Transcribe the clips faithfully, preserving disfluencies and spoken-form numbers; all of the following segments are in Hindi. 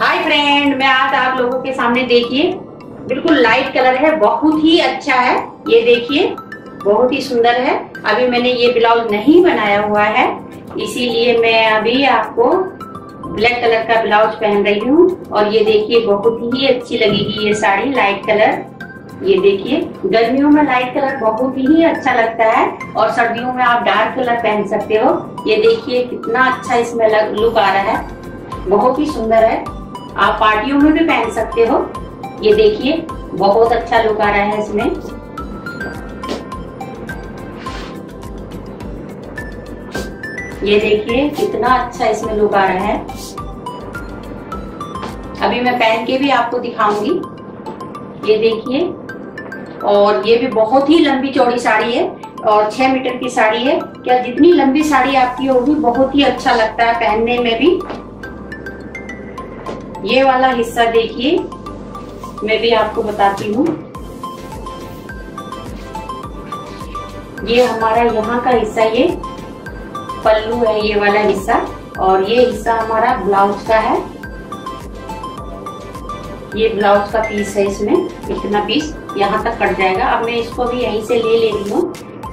हाय फ्रेंड, मैं आज आप लोगों के सामने देखिए बिल्कुल लाइट कलर है, बहुत ही अच्छा है। ये देखिए बहुत ही सुंदर है। अभी मैंने ये ब्लाउज नहीं बनाया हुआ है, इसीलिए मैं अभी आपको ब्लैक कलर का ब्लाउज पहन रही हूँ। और ये देखिए बहुत ही अच्छी लगेगी ये साड़ी, लाइट कलर। ये देखिए गर्मियों में लाइट कलर बहुत ही अच्छा लगता है और सर्दियों में आप डार्क कलर पहन सकते हो। ये देखिए कितना अच्छा इसमें लुक आ रहा है, बहुत ही सुंदर है। आप पार्टियों में भी पहन सकते हो। ये देखिए बहुत अच्छा लुक आ रहा है इसमें। ये देखिए कितना अच्छा इसमें लुक आ रहा है। अभी मैं पहन के भी आपको दिखाऊंगी। ये देखिए, और ये भी बहुत ही लंबी चौड़ी साड़ी है और छह मीटर की साड़ी है। क्या जितनी लंबी साड़ी आपकी होगी बहुत ही अच्छा लगता है पहनने में भी। ये वाला हिस्सा देखिए, मैं भी आपको बताती हूँ। ये हमारा यहाँ का हिस्सा, ये पल्लू है ये वाला हिस्सा, और ये हिस्सा हमारा ब्लाउज का है। ये ब्लाउज का पीस है, इसमें इतना पीस यहाँ तक कट जाएगा। अब मैं इसको भी यहीं से ले ले रही हूँ।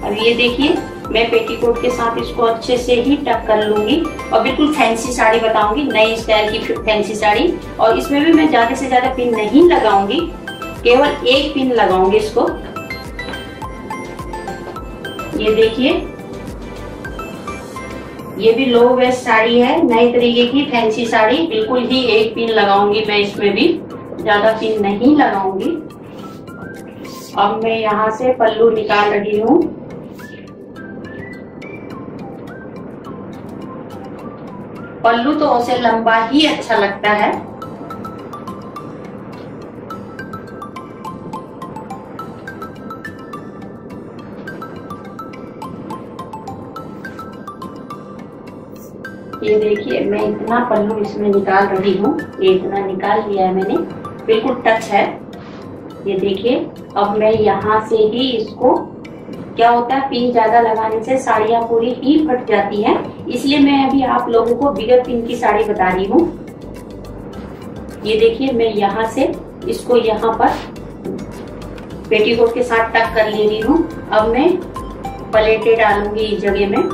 अब ये देखिए मैं पेटीकोट के साथ इसको अच्छे से ही टक कर लूंगी और बिल्कुल फैंसी साड़ी बताऊंगी, नई स्टाइल की फैंसी साड़ी। और इसमें भी मैं ज्यादा से ज्यादा पिन नहीं लगाऊंगी, केवल एक पिन लगाऊंगी इसको। ये देखिए ये भी लो वेस्ट साड़ी है, नई तरीके की फैंसी साड़ी। बिल्कुल ही एक पिन लगाऊंगी मैं इसमें, भी ज्यादा पिन नहीं लगाऊंगी। अब मैं यहाँ से पल्लू निकाल रही हूँ। पल्लू तो उसे लंबा ही अच्छा लगता है। ये देखिए मैं इतना पल्लू इसमें निकाल रही हूँ। ये इतना निकाल लिया है मैंने, बिल्कुल टच है। ये देखिए अब मैं यहाँ से ही इसको, क्या होता है पिन ज्यादा लगाने से साड़ियाँ पूरी ही फट जाती हैं, इसलिए मैं अभी आप लोगों को बिगर पिन की साड़ी बता रही हूँ। ये देखिए मैं यहाँ से इसको यहाँ पर पेटीकोट के साथ टक कर ले रही हूँ। अब मैं पलेटे डालूंगी इस जगह में।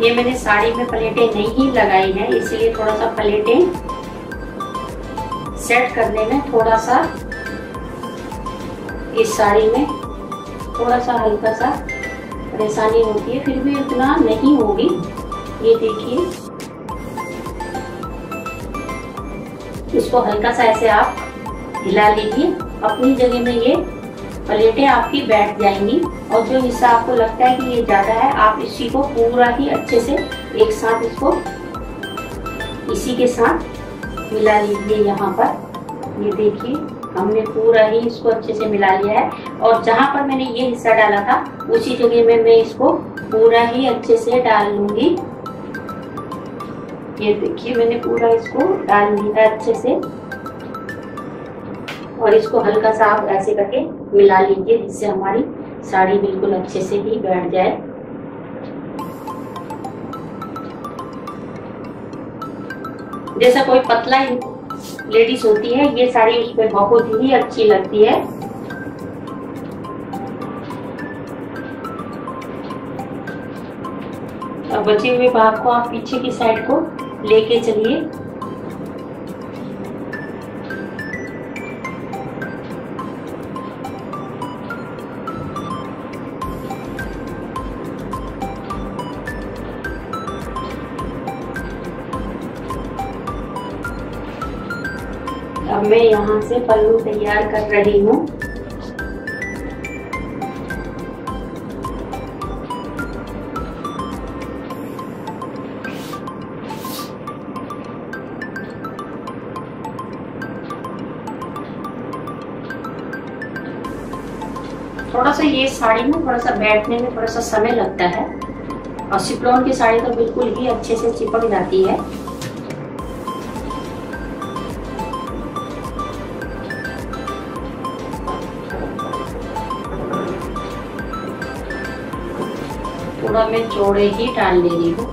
ये मैंने साड़ी में पलेटे नहीं लगाई है, इसलिए थोड़ा सा पलेटे सेट करने में थोड़ा सा इस साड़ी में थोड़ा सा हल्का सा परेशानी होती है, फिर भी इतना नहीं होगी। ये देखिए इसको हल्का सा ऐसे आप हिला लीजिए, अपनी जगह में ये पलेटें आपकी बैठ जाएंगी। और जो हिस्सा आपको लगता है कि ये ज्यादा है, आप इसी को पूरा ही अच्छे से एक साथ इसको इसी के साथ मिला लीजिए यहाँ पर। ये देखिए हमने पूरा ही इसको अच्छे से मिला लिया है। और जहाँ पर मैंने ये हिस्सा डाला था उसी जगह में मैं इसको पूरा ही अच्छे से डाल लूंगी। ये देखिए मैंने पूरा इसको डाल लिया अच्छे से, और इसको हल्का सा आप ऐसे करके मिला लीजिए जिससे हमारी साड़ी बिल्कुल अच्छे से ही बैठ जाए। जैसा कोई पतला लेडीज होती है ये साड़ी उस पर बहुत ही अच्छी लगती है। और बचे हुए भाग को आप पीछे की साइड को लेके चलिए। अब मैं यहाँ से पल्लू तैयार कर रही हूँ। थोड़ा सा ये साड़ी में थोड़ा सा बैठने में थोड़ा सा समय लगता है, और शिफॉन की साड़ी तो बिल्कुल ही अच्छे से चिपक जाती है। थोड़ा मैं चौड़े ही डाल ले रही हूँ।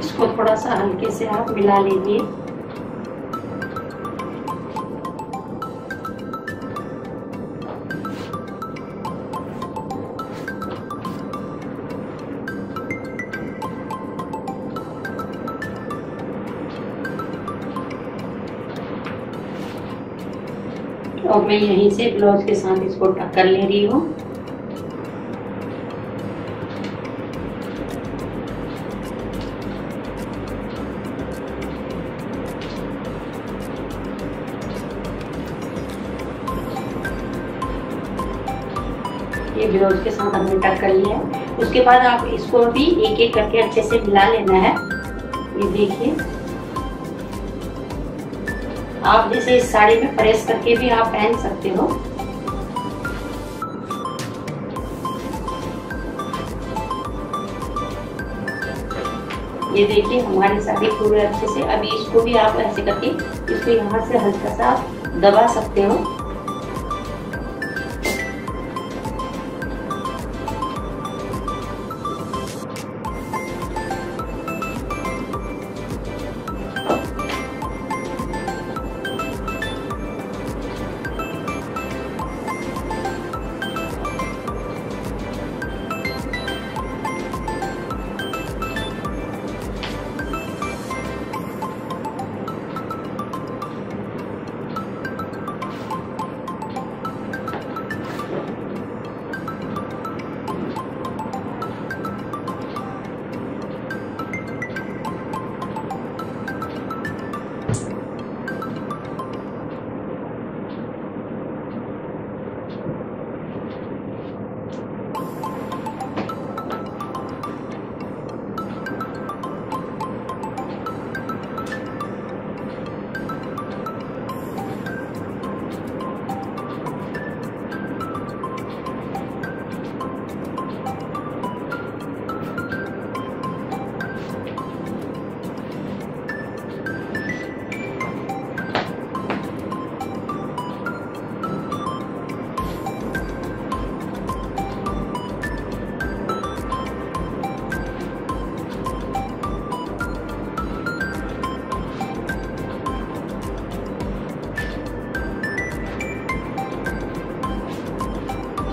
इसको थोड़ा सा हल्के से आप मिला लीजिए। और मैं यहीं से ब्लाउज के साथ इसको टक्कर ले रही हूँ। ये ब्लाउज के साथ हमने टक कर लिया। उसके बाद आप इसको भी एक एक करके अच्छे से मिला लेना है। ये देखिए, आप जैसे इस साड़ी में प्रेस करके भी आप पहन सकते हो। ये देखिए हमारी साड़ी पूरे अच्छे से। अभी इसको भी आप ऐसे करके इसको यहाँ से हल्का सा दबा सकते हो।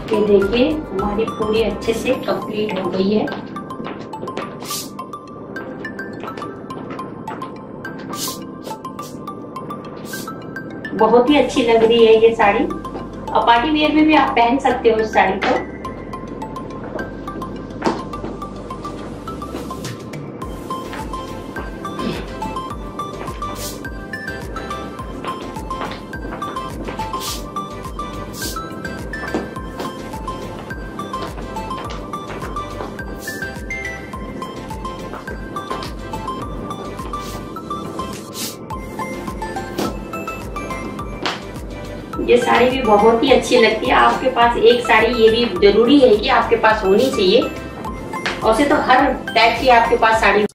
ये देखिए हमारी पूरी अच्छे से कंप्लीट हो गई है। बहुत ही अच्छी लग रही है ये साड़ी। और पार्टी वेयर में भी आप पहन सकते हो इस साड़ी को। ये साड़ी भी बहुत ही अच्छी लगती है। आपके पास एक साड़ी ये भी जरूरी है कि आपके पास होनी चाहिए। वैसे तो हर टाइप की आपके पास साड़ी